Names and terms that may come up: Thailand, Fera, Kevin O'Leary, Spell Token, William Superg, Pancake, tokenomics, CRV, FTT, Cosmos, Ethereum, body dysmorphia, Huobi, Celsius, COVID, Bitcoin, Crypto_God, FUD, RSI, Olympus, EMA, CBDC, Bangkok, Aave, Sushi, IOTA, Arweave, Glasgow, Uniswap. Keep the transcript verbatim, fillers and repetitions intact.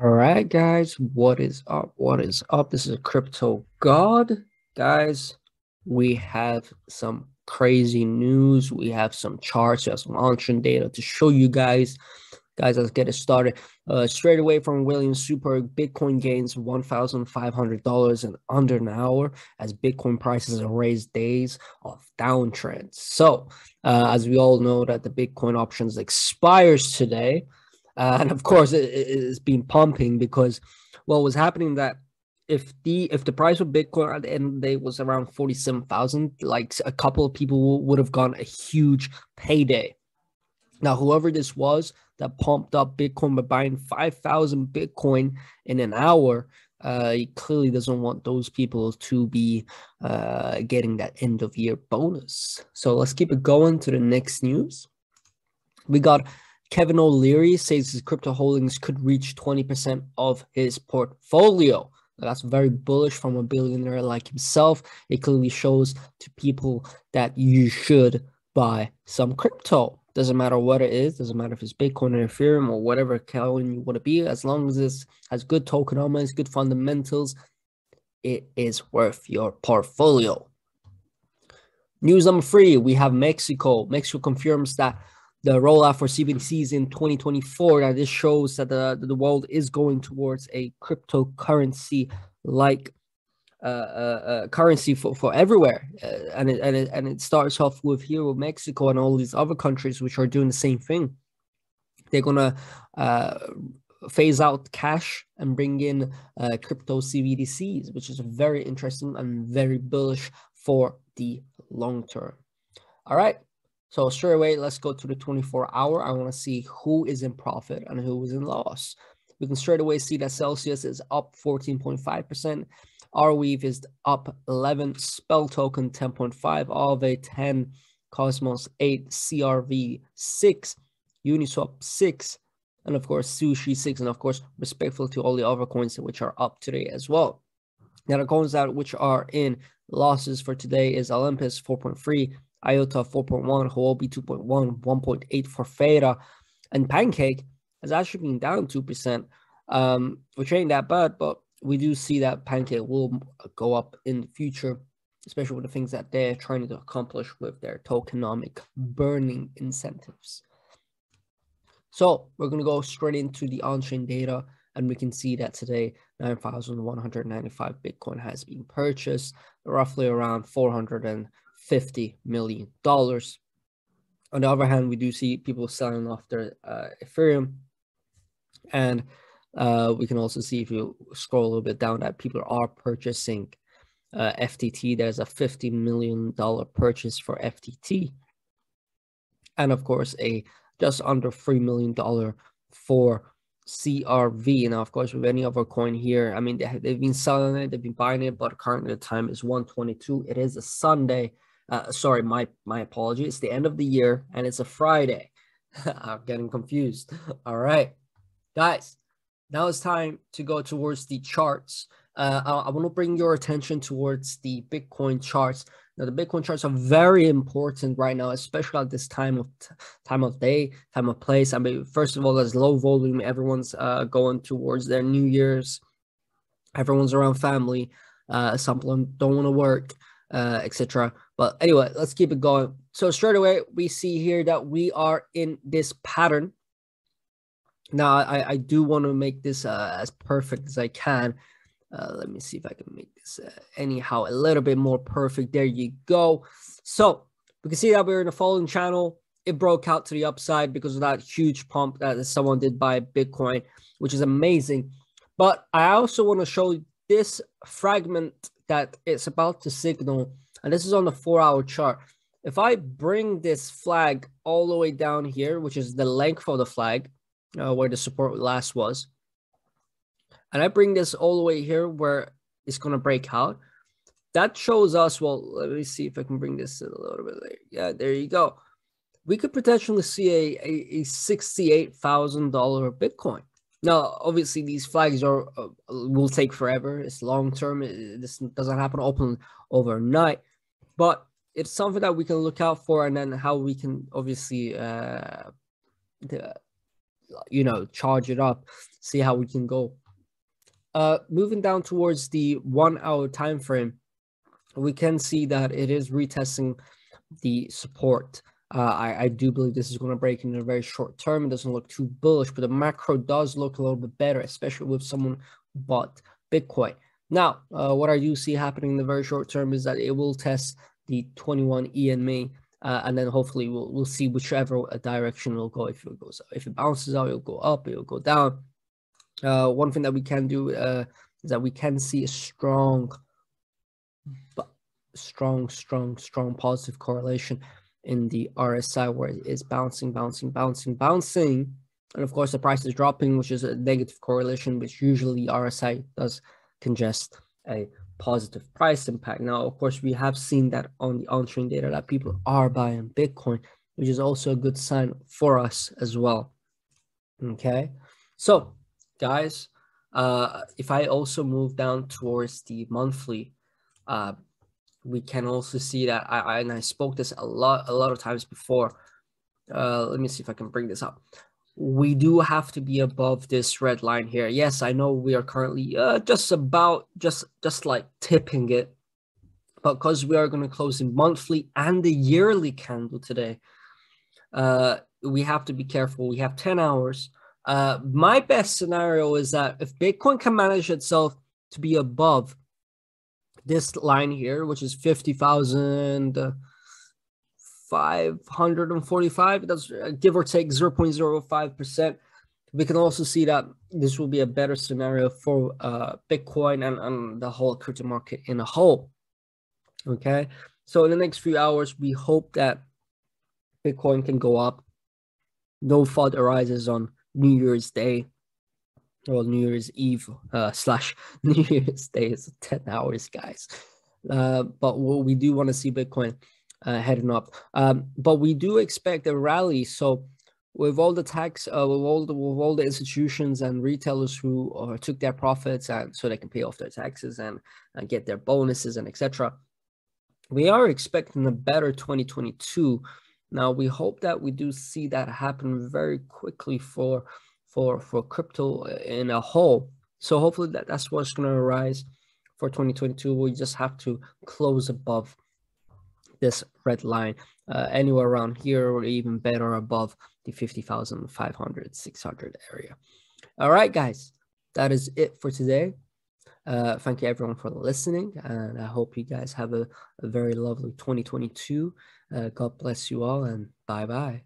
All right, guys, what is up? What is up? This is a crypto god, guys. We have some crazy news. We have some charts, we have some auction data to show you guys. Guys, let's get it started. Uh, straight away from William Superg, Bitcoin gains one thousand five hundred dollars in under an hour as Bitcoin prices erase days of downtrends. So, uh, as we all know, that the Bitcoin options expires today. Uh, and of course, it, it's been pumping because what was happening that if the if the price of Bitcoin at the end of the day was around forty-seven thousand, like a couple of people would have gone a huge payday. Now, whoever this was that pumped up Bitcoin by buying five thousand Bitcoin in an hour, uh, he clearly doesn't want those people to be uh, getting that end of year bonus. So let's keep it going to the next news. We got Kevin O'Leary says his crypto holdings could reach twenty percent of his portfolio. That's very bullish from a billionaire like himself. It clearly shows to people that you should buy some crypto. Doesn't matter what it is, doesn't matter if it's Bitcoin or Ethereum or whatever coin you want to be, as long as this has good tokenomics, good fundamentals, it is worth your portfolio. News number three, we have Mexico. Mexico confirms that the rollout for C B D Cs in twenty twenty-four. Now, this shows that the, the world is going towards a cryptocurrency like uh, uh, uh, currency for, for everywhere. Uh, and, it, and, it, and it starts off with here with Mexico and all these other countries which are doing the same thing. They're going to uh, phase out cash and bring in uh, crypto C B D Cs, which is very interesting and very bullish for the long term. All right. So straight away, let's go to the twenty-four hour. I want to see who is in profit and who is in loss. We can straight away see that Celsius is up fourteen point five percent. Arweave is up eleven. Spell Token ten point five. Aave ten. Cosmos eight. C R V six. Uniswap six. And of course, Sushi six. And of course, respectful to all the other coins which are up today as well. Now, the coins that which are in losses for today is Olympus four point three. IOTA four point one, Huobi two point one, one point eight for Fera, and Pancake has actually been down two percent, um, which ain't that bad, but we do see that Pancake will go up in the future, especially with the things that they're trying to accomplish with their tokenomic burning incentives. So we're going to go straight into the on-chain data, and we can see that today nine thousand one hundred ninety-five Bitcoin has been purchased, roughly around four hundred fifty million dollars. On the other hand, we do see people selling off their uh, Ethereum, and uh, we can also see if you scroll a little bit down that people are purchasing uh, F T T. There's a fifty million dollar purchase for F T T, and of course a just under three million dollar for C R V. Now, of course, with any other coin here, I mean they have, they've been selling it, they've been buying it, but currently the time is one twenty-two. It is a Sunday. Uh, sorry, my, my apology. It's the end of the year, and it's a Friday. I'm getting confused. All right, guys, now it's time to go towards the charts. Uh, I, I want to bring your attention towards the Bitcoin charts. Now, the Bitcoin charts are very important right now, especially at this time of time of day, time of place. I mean, first of all, there's low volume. Everyone's uh, going towards their New Year's. Everyone's around family. Uh, some don't want to work, uh, et cetera. But anyway, let's keep it going. So straight away, we see here that we are in this pattern. Now, I, I do want to make this uh, as perfect as I can. Uh, let me see if I can make this uh, anyhow a little bit more perfect. There you go. So we can see that we're in a falling channel. It broke out to the upside because of that huge pump that someone did buy Bitcoin, which is amazing. But I also want to show this fragment that it's about to signal. And this is on the four hour chart. If I bring this flag all the way down here, which is the length of the flag, uh, where the support last was, and I bring this all the way here where it's going to break out, that shows us, well, let me see if I can bring this in a little bit later. Yeah, there you go. We could potentially see a, a, a sixty-eight thousand dollar Bitcoin. Now, obviously, these flags are uh, will take forever. It's long-term. It, this doesn't happen open overnight. But it's something that we can look out for, and then how we can obviously uh, the, you know, charge it up, see how we can go. Uh, moving down towards the one hour time frame, we can see that it is retesting the support. Uh, I, I do believe this is going to break in a very short term. It doesn't look too bullish, but the macro does look a little bit better, especially with someone who bought Bitcoin. Now, uh, what I do see happening in the very short term is that it will test the twenty-one E M A, uh, and then hopefully we'll we'll see whichever direction it'll go. If it goes, if it bounces out, it'll go up, it'll go down. Uh, one thing that we can do uh, is that we can see a strong, but strong, strong, strong positive correlation in the R S I, where it is bouncing, bouncing, bouncing, bouncing, and of course the price is dropping, which is a negative correlation, which usually R S I does congest a positive price impact. Now, of course, we have seen that on the on-chain data that people are buying Bitcoin, which is also a good sign for us as well. Okay, so guys, uh, if I also move down towards the monthly, uh, we can also see that I, I and I spoke this a lot, a lot of times before. Uh, let me see if I can bring this up. We do have to be above this red line here. Yes, I know we are currently uh, just about, just, just like tipping it, but because we are going to close the monthly and the yearly candle today, uh, we have to be careful. We have ten hours. Uh, my best scenario is that if Bitcoin can manage itself to be above this line here, which is fifty thousand five hundred forty-five, that's give or take zero point zero five percent. We can also see that this will be a better scenario for uh, Bitcoin and, and the whole crypto market in a whole. Okay, so in the next few hours, we hope that Bitcoin can go up. No F U D arises on New Year's Day or New Year's Eve uh, slash New Year's Day. It's ten hours, guys. Uh, but what we do want to see Bitcoin Uh, heading up, um, but we do expect a rally. So with all the tax, uh, with all the with all the institutions and retailers who uh, took their profits, and so they can pay off their taxes and, and get their bonuses and et cetera, we are expecting a better twenty twenty-two. Now we hope that we do see that happen very quickly for for for crypto in a whole. So hopefully that that's what's going to arise for twenty twenty-two. We just have to close above this red line, uh, anywhere around here, or even better above the fifty thousand five hundred, six hundred area. All right, guys, that is it for today. Uh, thank you everyone for listening, and I hope you guys have a, a very lovely twenty twenty-two. Uh, God bless you all, and bye-bye.